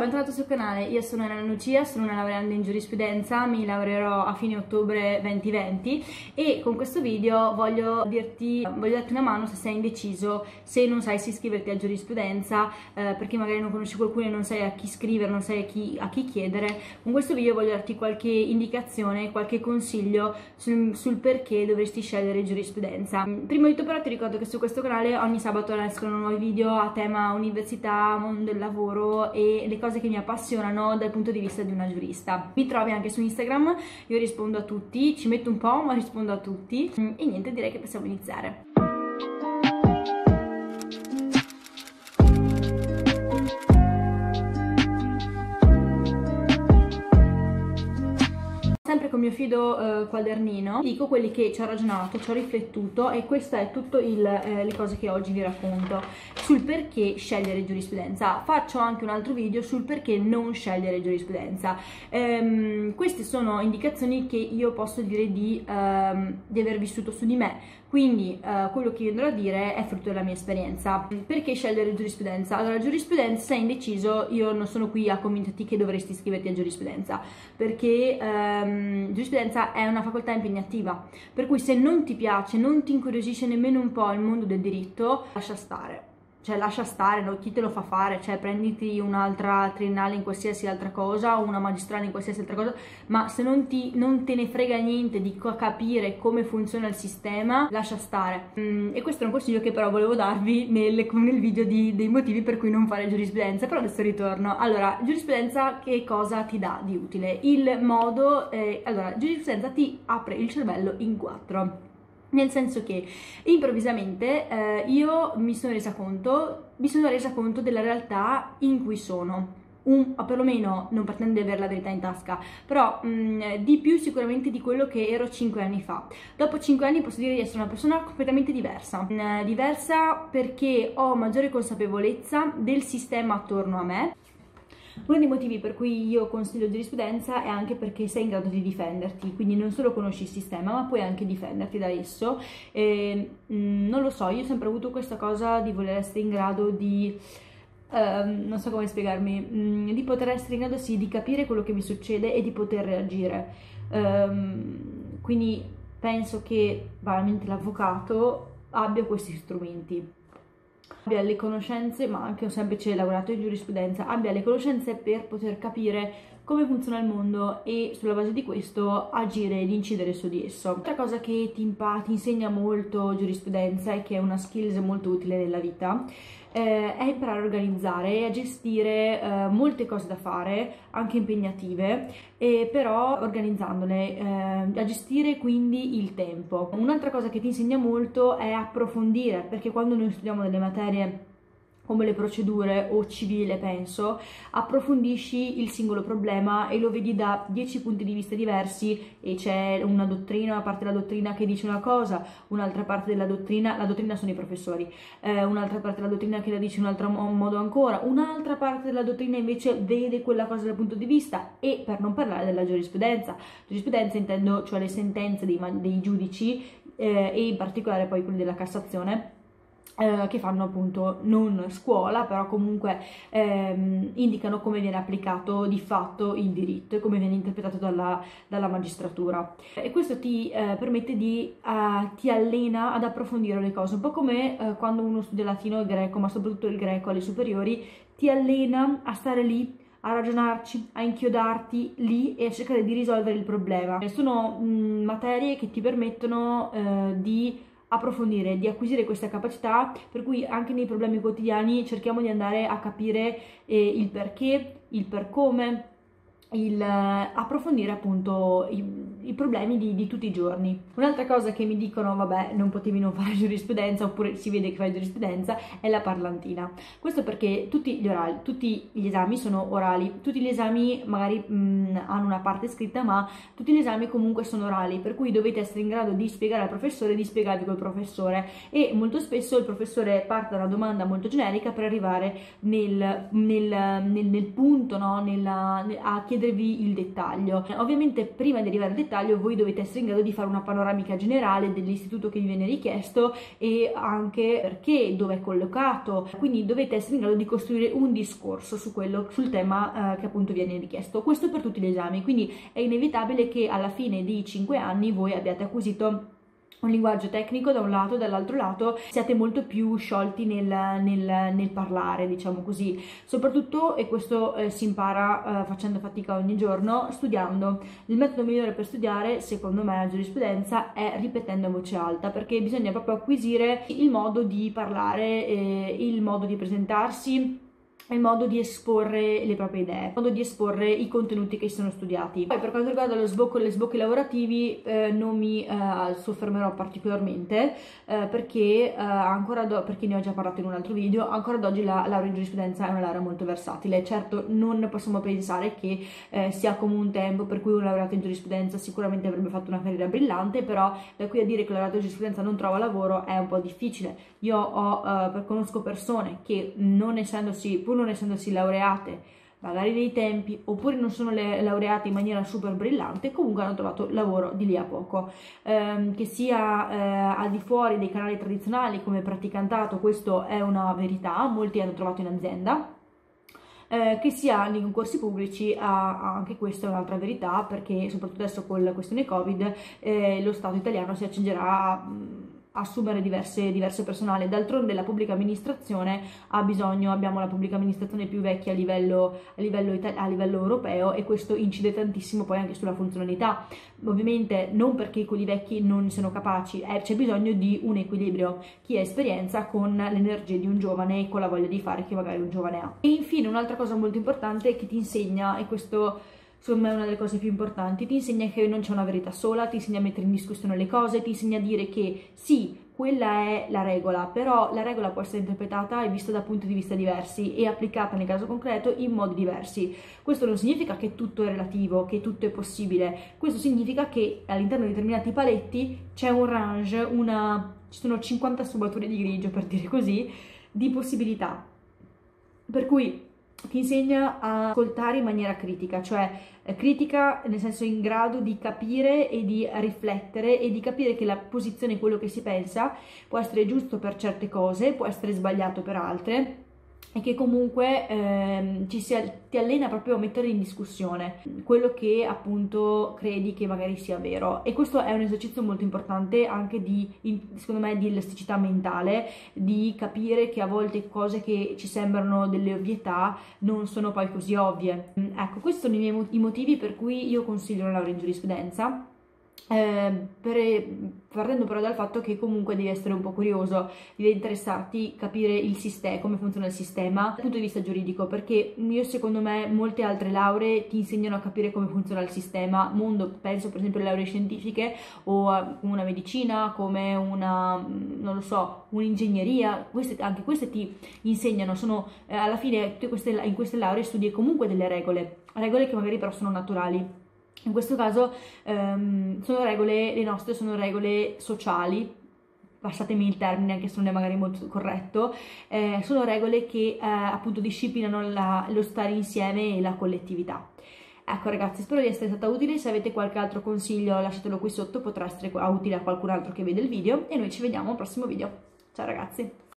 Bentornato sul canale, io sono Elena Lucia, sono una laureanda in giurisprudenza, mi laureerò a fine ottobre 2020 e con questo video voglio darti una mano se sei indeciso, se non sai se iscriverti a giurisprudenza, perché magari non conosci qualcuno e non sai a chi scrivere, non sai a chi chiedere. Con questo video voglio darti qualche indicazione, qualche consiglio sul perché dovresti scegliere giurisprudenza. Prima di tutto però ti ricordo che su questo canale ogni sabato escono nuovi video a tema università, mondo del lavoro e le cose che mi appassionano dal punto di vista di una giurista. Mi trovi anche su Instagram, io rispondo a tutti, ci metto un po' ma rispondo a tutti e niente, direi che possiamo iniziare. Sempre con il mio fido quadernino dico quelli che ci ho ragionato, ci ho riflettuto, e questa è tutto le cose che oggi vi racconto sul perché scegliere giurisprudenza. Faccio anche un altro video sul perché non scegliere giurisprudenza. Queste sono indicazioni che io posso dire di aver vissuto su di me, quindi quello che vi andrò a dire è frutto della mia esperienza. Perché scegliere giurisprudenza? Allora, giurisprudenza, se hai indeciso, io non sono qui a convincerti che dovresti iscriverti a giurisprudenza, perché giurisprudenza è una facoltà impegnativa, per cui se non ti piace, non ti incuriosisce nemmeno un po' il mondo del diritto, lascia stare. Cioè lascia stare, no? Chi te lo fa fare? Cioè prenditi un'altra triennale in qualsiasi altra cosa, una magistrale in qualsiasi altra cosa, ma se non te ne frega niente di capire come funziona il sistema, lascia stare. E questo è un consiglio che però volevo darvi nel video dei motivi per cui non fare giurisprudenza, però adesso ritorno. Allora, giurisprudenza che cosa ti dà di utile? Il modo, allora, giurisprudenza ti apre il cervello in quattro. Nel senso che improvvisamente io mi sono resa conto della realtà in cui sono. Perlomeno non pretendo di avere la verità in tasca, però di più sicuramente di quello che ero 5 anni fa. Dopo 5 anni posso dire di essere una persona completamente diversa, diversa perché ho maggiore consapevolezza del sistema attorno a me. Uno dei motivi per cui io consiglio giurisprudenza è anche perché sei in grado di difenderti, quindi non solo conosci il sistema ma puoi anche difenderti da esso. E, non lo so, io ho sempre avuto questa cosa di voler essere in grado di... non so come spiegarmi, di poter essere in grado sì di capire quello che mi succede e di poter reagire. Quindi penso che veramente l'avvocato abbia questi strumenti, abbia le conoscenze, ma anche ho semplice lavorato in giurisprudenza, abbia le conoscenze per poter capire come funziona il mondo e sulla base di questo agire ed incidere su di esso. Altra cosa che ti insegna molto giurisprudenza e che è una skills molto utile nella vita è imparare a organizzare e a gestire molte cose da fare, anche impegnative, e però organizzandole, a gestire quindi il tempo. Un'altra cosa che ti insegna molto è approfondire, perché quando noi studiamo delle materie come le procedure o civile, penso, approfondisci il singolo problema e lo vedi da 10 punti di vista diversi, e c'è una dottrina, una parte della dottrina che dice una cosa, un'altra parte della dottrina, la dottrina sono i professori, un'altra parte della dottrina che la dice in un altro modo ancora, un'altra parte della dottrina invece vede quella cosa dal punto di vista. E per non parlare della giurisprudenza, giurisprudenza intendo cioè le sentenze dei giudici e in particolare poi quelle della Cassazione, che fanno appunto non scuola, però comunque indicano come viene applicato di fatto il diritto e come viene interpretato dalla magistratura. E questo ti permette ti allena ad approfondire le cose, un po' come quando uno studia latino e greco, ma soprattutto il greco alle superiori, ti allena a stare lì, a ragionarci, a inchiodarti lì e a cercare di risolvere il problema. Sono materie che ti permettono di approfondire, di acquisire questa capacità, per cui anche nei problemi quotidiani cerchiamo di andare a capire il perché, il per come, approfondire appunto i problemi di tutti i giorni. Un'altra cosa che mi dicono, vabbè, non potevi non fare giurisprudenza, oppure si vede che fai giurisprudenza, è la parlantina. Questo perché tutti gli esami sono orali, tutti gli esami magari hanno una parte scritta, ma tutti gli esami comunque sono orali, per cui dovete essere in grado di spiegare al professore, di spiegarvi col professore, e molto spesso il professore parte da una domanda molto generica per arrivare nel punto, no? A chiedervi il dettaglio. Ovviamente prima di arrivare al dettaglio dettaglio voi dovete essere in grado di fare una panoramica generale dell'istituto che vi viene richiesto e anche perché, dove è collocato, quindi dovete essere in grado di costruire un discorso su quello, sul tema che appunto viene richiesto. Questo per tutti gli esami, quindi è inevitabile che alla fine di 5 anni voi abbiate acquisito un linguaggio tecnico da un lato, dall'altro lato siate molto più sciolti nel parlare, diciamo così. Soprattutto, e questo si impara facendo fatica ogni giorno, studiando. Il metodo migliore per studiare, secondo me, la giurisprudenza è ripetendo a voce alta, perché bisogna proprio acquisire il modo di parlare, il modo di presentarsi, il modo di esporre le proprie idee, il modo di esporre i contenuti che si sono studiati. Poi per quanto riguarda lo sbocco e gli sbocchi lavorativi non mi soffermerò particolarmente perché perché ne ho già parlato in un altro video. Ancora ad oggi la laurea in giurisprudenza è una laurea molto versatile. Certo, non possiamo pensare che sia come un tempo per cui un laureato in giurisprudenza sicuramente avrebbe fatto una carriera brillante, però da qui a dire che un laureato in giurisprudenza non trova lavoro è un po' difficile. Io conosco persone che non essendosi laureate magari nei tempi, oppure non sono laureate in maniera super brillante, comunque hanno trovato lavoro di lì a poco, che sia al di fuori dei canali tradizionali come praticantato, questo è una verità, molti hanno trovato in azienda, che sia nei concorsi pubblici, anche questa è un'altra verità, perché soprattutto adesso con la questione Covid lo Stato italiano si accingerà a assumere diverse personale. D'altronde la pubblica amministrazione abbiamo la pubblica amministrazione più vecchia a livello europeo, e questo incide tantissimo poi anche sulla funzionalità. Ovviamente non perché quelli vecchi non siano capaci, c'è bisogno di un equilibrio, chi ha esperienza con l'energia di un giovane e con la voglia di fare che magari un giovane ha. E infine un'altra cosa molto importante che ti insegna, e questo secondo me è una delle cose più importanti, ti insegna che non c'è una verità sola, ti insegna a mettere in discussione le cose, ti insegna a dire che sì, quella è la regola, però la regola può essere interpretata e vista da punti di vista diversi e applicata nel caso concreto in modi diversi. Questo non significa che tutto è relativo, che tutto è possibile, questo significa che all'interno di determinati paletti c'è un range, ci sono 50 sfumature di grigio, per dire così, di possibilità. Per cui ti insegna a ascoltare in maniera critica, cioè critica nel senso in grado di capire e di riflettere e di capire che la posizione, quello che si pensa, può essere giusto per certe cose, può essere sbagliato per altre, e che comunque ti allena proprio a mettere in discussione quello che appunto credi che magari sia vero. E questo è un esercizio molto importante anche secondo me, di elasticità mentale, di capire che a volte cose che ci sembrano delle ovvietà non sono poi così ovvie. Ecco, questi sono i motivi per cui io consiglio la laurea in giurisprudenza. Partendo però dal fatto che comunque devi essere un po' curioso, devi interessarti, capire il sistema, come funziona il sistema dal punto di vista giuridico, perché io secondo me molte altre lauree ti insegnano a capire come funziona il sistema mondo, penso per esempio alle lauree scientifiche o a una medicina, come una, non lo so, un'ingegneria, anche queste ti insegnano, sono alla fine in queste lauree studi comunque delle regole che magari però sono naturali. In questo caso sono regole, le nostre sono regole sociali, passatemi il termine anche se non è magari molto corretto, sono regole che appunto disciplinano lo stare insieme e la collettività. Ecco ragazzi, spero di essere stata utile, se avete qualche altro consiglio lasciatelo qui sotto, potrà essere utile a qualcun altro che vede il video, e noi ci vediamo al prossimo video. Ciao ragazzi!